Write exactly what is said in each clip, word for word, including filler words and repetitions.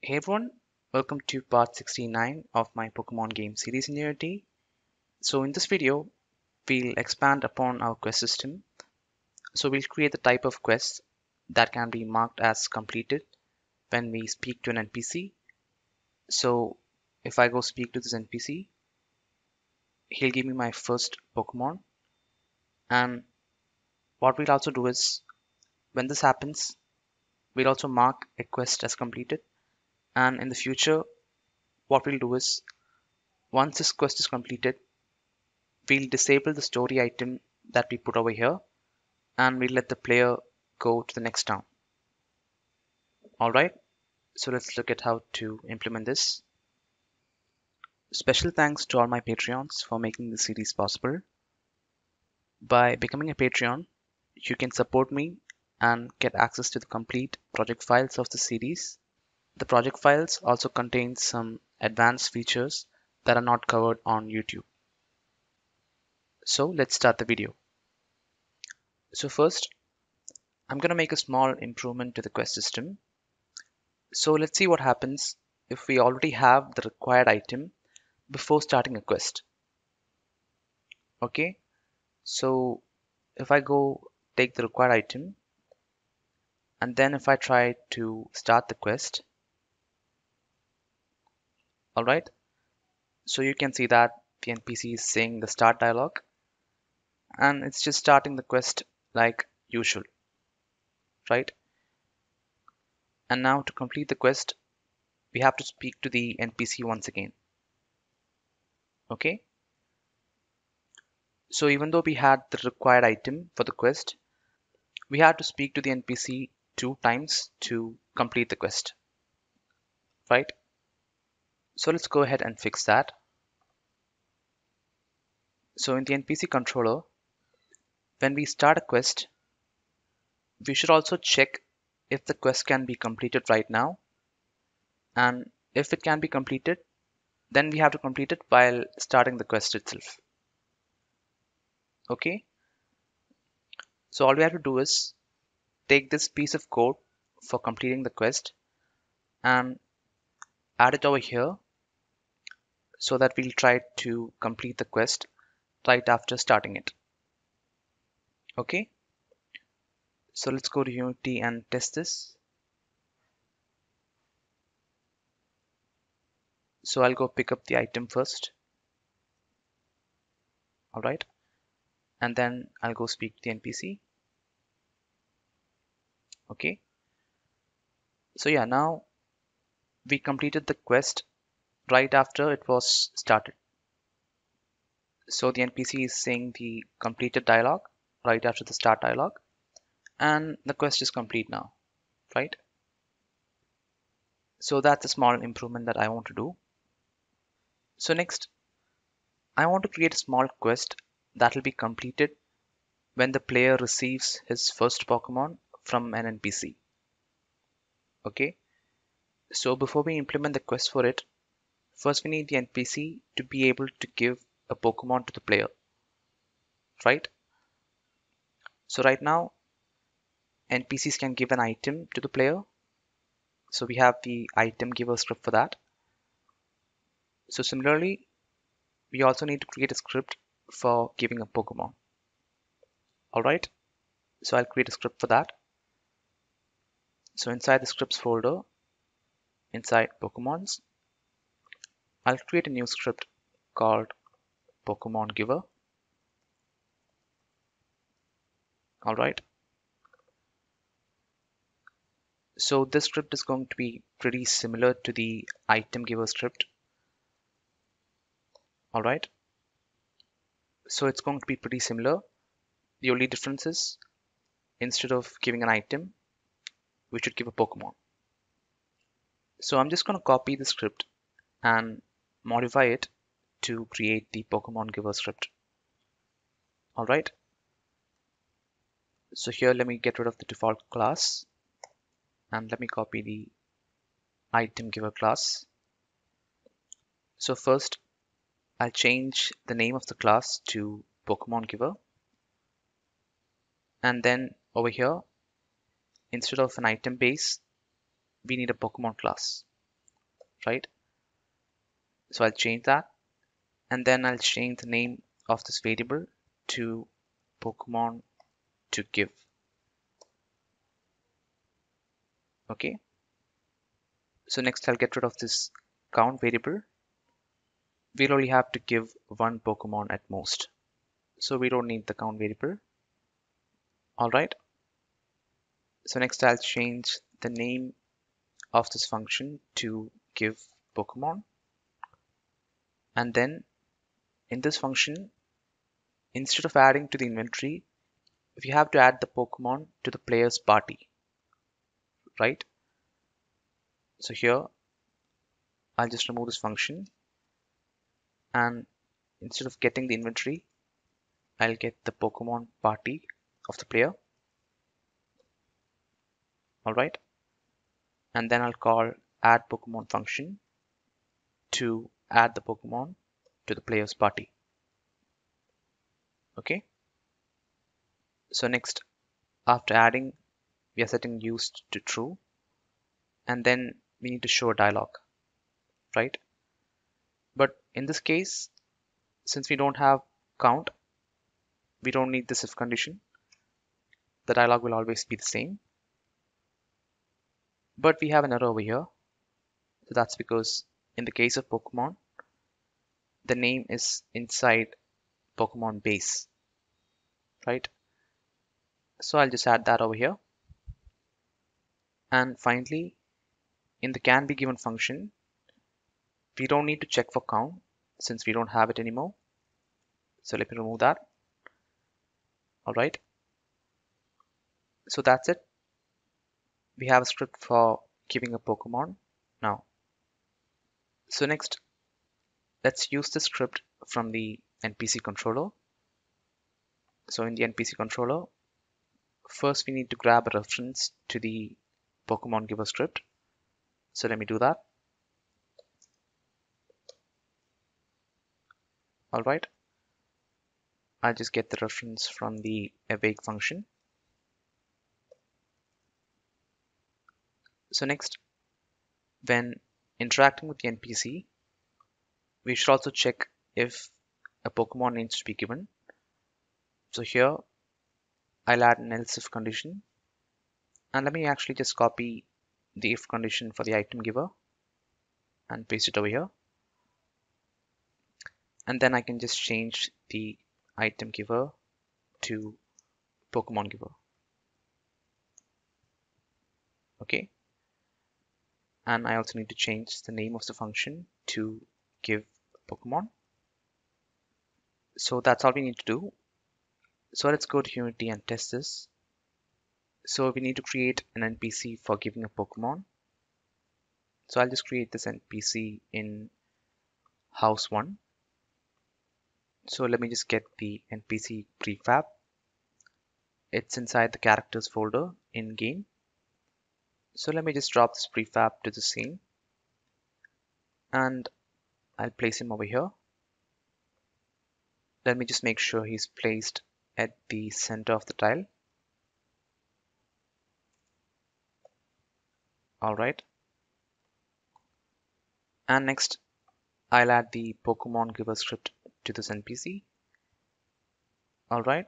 Hey everyone, welcome to part sixty-nine of my Pokemon game series in Unity. So in this video, we'll expand upon our quest system. So we'll create the type of quests that can be marked as completed when we speak to an N P C. So if I go speak to this N P C, he'll give me my first Pokemon. And what we'll also do is, when this happens, we'll also mark a quest as completed. And in the future, what we'll do is, once this quest is completed, we'll disable the story item that we put over here, and we'll let the player go to the next town. Alright, so let's look at how to implement this. Special thanks to all my Patreons for making this series possible. By becoming a Patreon, you can support me and get access to the complete project files of the series. The project files also contain some advanced features that are not covered on YouTube. So let's start the video. So first, I'm going to make a small improvement to the quest system. So let's see what happens if we already have the required item before starting a quest. Okay, so if I go take the required item, and then if I try to start the quest, alright, so you can see that the N P C is saying the start dialogue, and it's just starting the quest like usual, right? And now to complete the quest, we have to speak to the N P C once again. Okay? So even though we had the required item for the quest, we had to speak to the N P C two times to complete the quest, right? So let's go ahead and fix that. So in the N P C controller, when we start a quest, we should also check if the quest can be completed right now. And if it can be completed, then we have to complete it while starting the quest itself. Okay. So all we have to do is take this piece of code for completing the quest and add it over here, so that we'll try to complete the quest right after starting it. Okay, so let's go to Unity and test this. So I'll go pick up the item first. Alright, and then I'll go speak to the N P C. Okay, so yeah, now we completed the quest right after it was started. So the N P C is saying the completed dialogue right after the start dialogue, and the quest is complete now, right? So that's a small improvement that I want to do. So next, I want to create a small quest that will be completed when the player receives his first Pokemon from an N P C. Okay, so before we implement the quest for it, first we need the N P C to be able to give a Pokemon to the player, right? So right now, N P Cs can give an item to the player. So we have the item giver script for that. So similarly, we also need to create a script for giving a Pokemon. Alright, so I'll create a script for that. So inside the scripts folder, inside Pokemons, I'll create a new script called Pokemon Giver. Alright, so this script is going to be pretty similar to the item giver script. Alright, so it's going to be pretty similar. The only difference is, instead of giving an item, we should give a Pokemon. So I'm just going to copy the script and modify it to create the Pokemon Giver script. Alright, so here let me get rid of the default class and let me copy the item giver class. So first I'll change the name of the class to Pokemon Giver, and then over here, instead of an item base, we need a Pokemon class. right? So I'll change that, and then I'll change the name of this variable to Pokemon to give. Okay. So next I'll get rid of this count variable. We'll only have to give one Pokemon at most. So we don't need the count variable. All right. So next I'll change the name of this function to give Pokemon. And then in this function, instead of adding to the inventory, we have to add the Pokemon to the player's party, right? So here, I'll just remove this function, and instead of getting the inventory, I'll get the Pokemon party of the player. All right. And then I'll call add Pokemon function to add the Pokemon to the player's party. Okay. So next, after adding, we are setting used to true, and then we need to show a dialog, right? But in this case, since we don't have count, we don't need this if condition. The dialog will always be the same. But we have an error over here. So that's because in the case of Pokemon, the name is inside Pokemon base, right? So I'll just add that over here. And finally, in the can be given function, we don't need to check for count since we don't have it anymore. So let me remove that. All right. So that's it. We have a script for giving a Pokemon now. So next, let's use the script from the N P C controller. So in the N P C controller, first we need to grab a reference to the Pokemon Giver script. So let me do that. All right. I'll just get the reference from the awake function. So next, when interacting with the N P C, we should also check if a Pokemon needs to be given. So here, I'll add an else if condition. And let me actually just copy the if condition for the item giver and paste it over here. And then I can just change the item giver to Pokemon giver. Okay. And I also need to change the name of the function to give Pokemon. So that's all we need to do. So let's go to Unity and test this. So we need to create an N P C for giving a Pokemon. So I'll just create this N P C in house one. So let me just get the N P C prefab. It's inside the characters folder in game. So let me just drop this prefab to the scene. And I'll place him over here. Let me just make sure he's placed at the center of the tile. All right. And next, I'll add the Pokemon Giver script to this N P C. All right.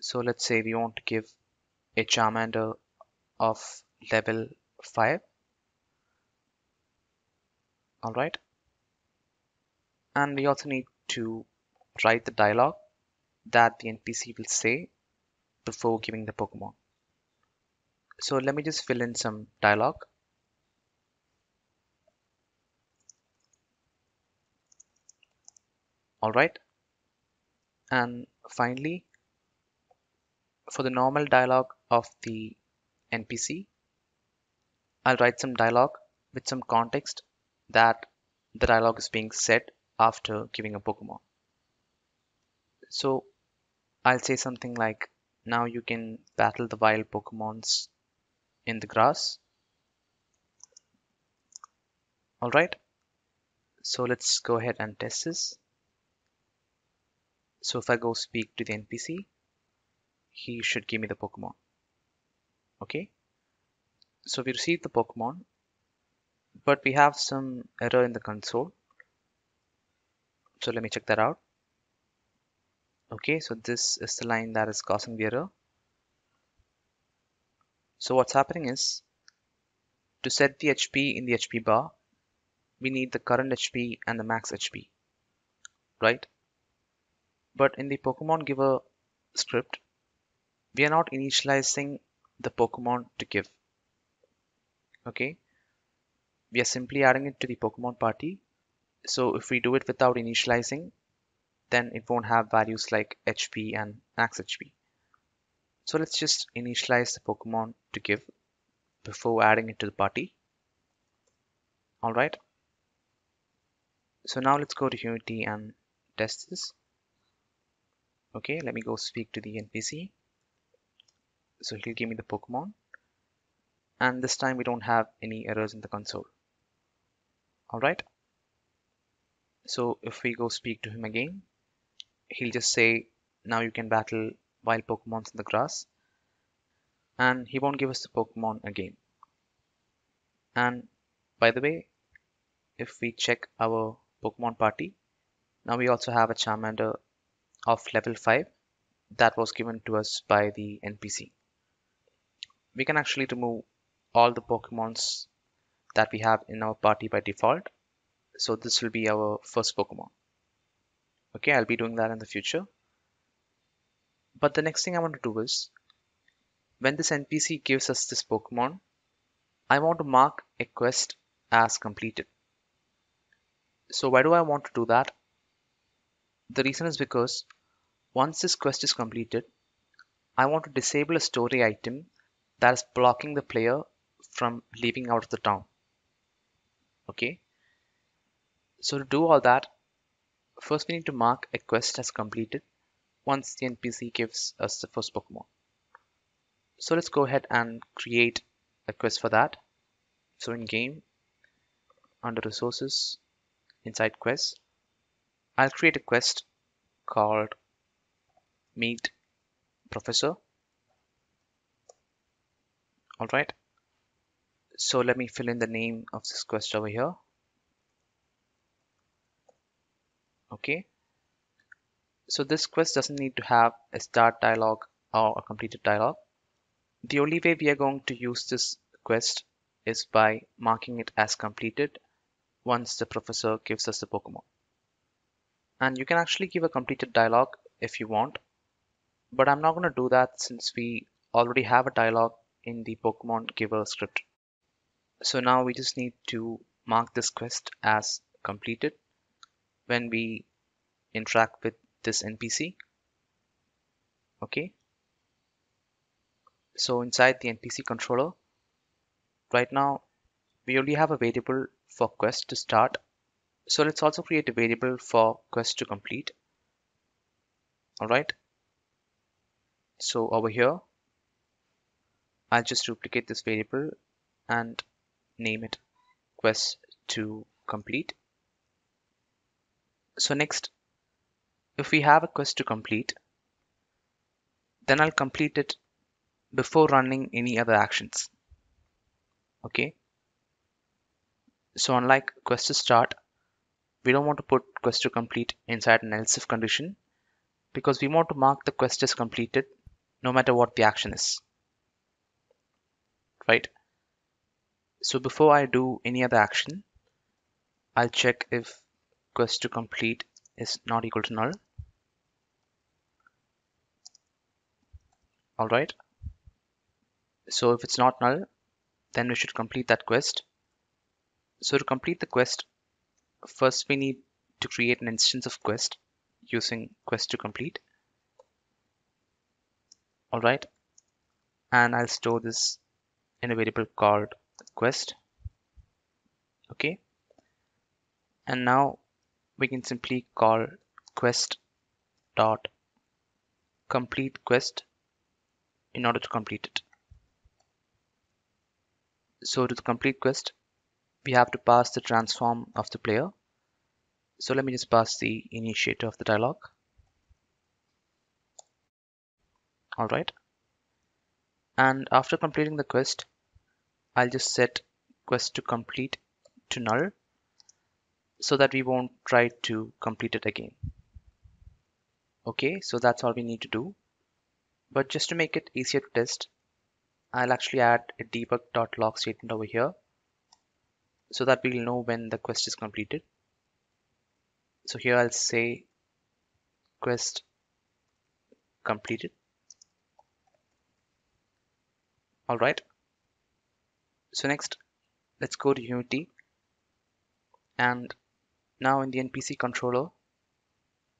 So let's say we want to give a Charmander of level five. All right. And we also need to write the dialogue that the N P C will say before giving the Pokemon. So let me just fill in some dialogue. All right. And finally, for the normal dialogue of the N P C, I'll write some dialogue with some context that the dialogue is being said after giving a Pokemon. So I'll say something like, now you can battle the wild Pokemons in the grass. All right. So let's go ahead and test this. So if I go speak to the N P C, he should give me the Pokemon. Okay. So we received the Pokemon, but we have some error in the console. So let me check that out. Okay, so this is the line that is causing the error. So what's happening is, to set the H P in the H P bar, we need the current H P and the max H P, right? But in the Pokemon Giver script, we are not initializing the Pokemon to give. Okay, we are simply adding it to the Pokemon party. So if we do it without initializing, then it won't have values like H P and max H P. So let's just initialize the Pokemon to give before adding it to the party. All right. So now let's go to Unity and test this. Okay, let me go speak to the N P C. So he'll give me the Pokemon. And this time we don't have any errors in the console. All right. So if we go speak to him again, he'll just say, now you can battle wild Pokemon's in the grass. And he won't give us the Pokemon again. And by the way, if we check our Pokemon party, now we also have a Charmander of level five that was given to us by the N P C. We can actually remove all the Pokemons that we have in our party by default. So this will be our first Pokemon. Okay, I'll be doing that in the future. But the next thing I want to do is, when this N P C gives us this Pokemon, I want to mark a quest as completed. So why do I want to do that? The reason is because once this quest is completed, I want to disable a story item that is blocking the player from leaving out of the town. Okay. So to do all that, first we need to mark a quest as completed once the N P C gives us the first Pokemon. So let's go ahead and create a quest for that. So in game, under resources, inside quest, I'll create a quest called Meet Professor. Alright, so let me fill in the name of this quest over here. Okay, so this quest doesn't need to have a start dialogue or a completed dialogue. The only way we are going to use this quest is by marking it as completed once the professor gives us the Pokemon. And you can actually give a completed dialogue if you want, but I'm not going to do that since we already have a dialogue in the Pokemon Giver script. So now we just need to mark this quest as completed when we interact with this N P C. Okay, so inside the N P C controller, right now we only have a variable for quest to start, so let's also create a variable for quest to complete. Alright, so over here I'll just duplicate this variable and name it quest to complete. So next, if we have a quest to complete, then I'll complete it before running any other actions. Okay, so unlike quest to start, we don't want to put quest to complete inside an else if condition, because we want to mark the quest as completed no matter what the action is, right? So before I do any other action, I'll check if quest to complete is not equal to null. Alright, so if it's not null, then we should complete that quest. So to complete the quest, first we need to create an instance of quest using quest to complete. Alright, and I'll store this in a variable called quest. Okay, and now we can simply call quest dot complete quest in order to complete it. So to the complete quest, we have to pass the transform of the player. So let me just pass the initiator of the dialog. Alright, and after completing the quest, I'll just set quest to complete to null so that we won't try to complete it again. Okay, so that's all we need to do. But just to make it easier to test, I'll actually add a debug.log statement over here so that we'll know when the quest is completed. So here I'll say quest completed. All right. So next, let's go to Unity. And now in the N P C controller,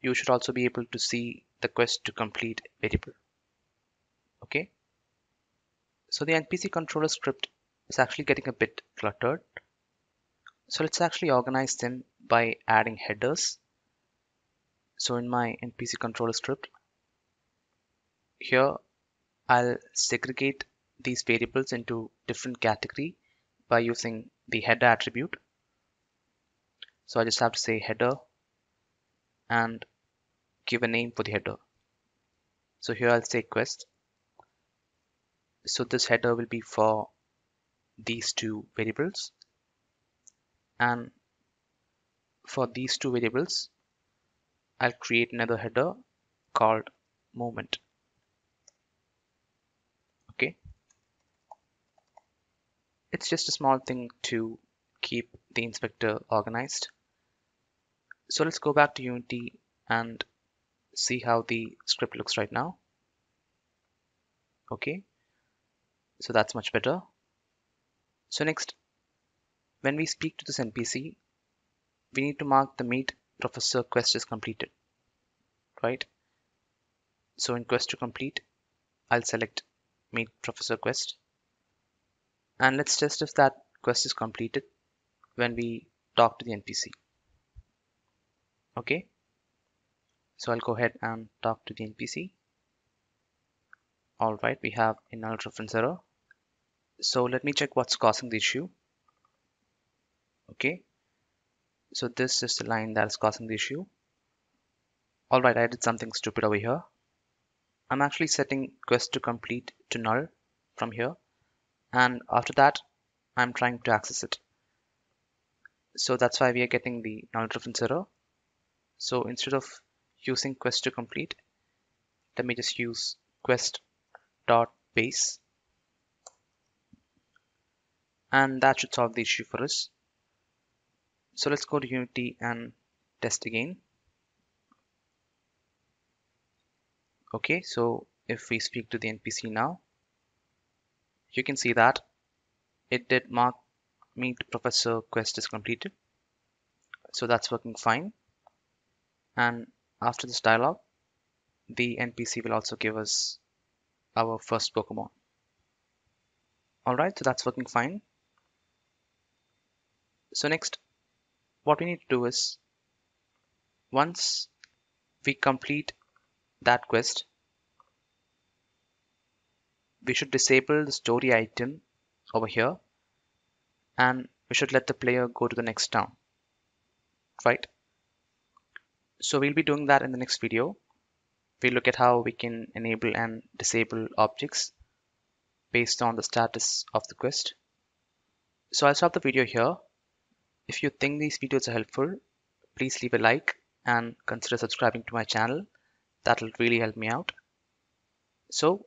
you should also be able to see the quest to complete variable. Okay. So the N P C controller script is actually getting a bit cluttered. So let's actually organize them by adding headers. So in my N P C controller script, here I'll segregate these variables into different category by using the header attribute. So I just have to say header and give a name for the header. So here I'll say quest. So this header will be for these two variables, and for these two variables I'll create another header called moment. Okay, it's just a small thing to keep the inspector organized. So let's go back to Unity and see how the script looks right now. Okay, so that's much better. So next, when we speak to this N P C, we need to mark the Meet Professor quest is completed, right? So in quest to complete, I'll select Meet Professor quest. And let's test if that quest is completed when we talk to the N P C. Okay. So I'll go ahead and talk to the N P C. All right, we have a null reference error. So let me check what's causing the issue. Okay, so this is the line that is causing the issue. All right, I did something stupid over here. I'm actually setting quest to complete to null from here, and after that I'm trying to access it. So that's why we are getting the null reference error. So instead of using quest to complete, let me just use quest dot base, and that should solve the issue for us. So let's go to Unity and test again. Okay, so if we speak to the N P C now, you can see that it did mark Meet Professor quest is completed. So that's working fine. And after this dialogue, the N P C will also give us our first Pokemon. Alright, so that's working fine. So next, what we need to do is, once we complete that quest, we should disable the story item over here, and we should let the player go to the next town, right? So we'll be doing that in the next video. We'll look at how we can enable and disable objects based on the status of the quest. So I'll stop the video here. If you think these videos are helpful, please leave a like and consider subscribing to my channel. That will really help me out. So,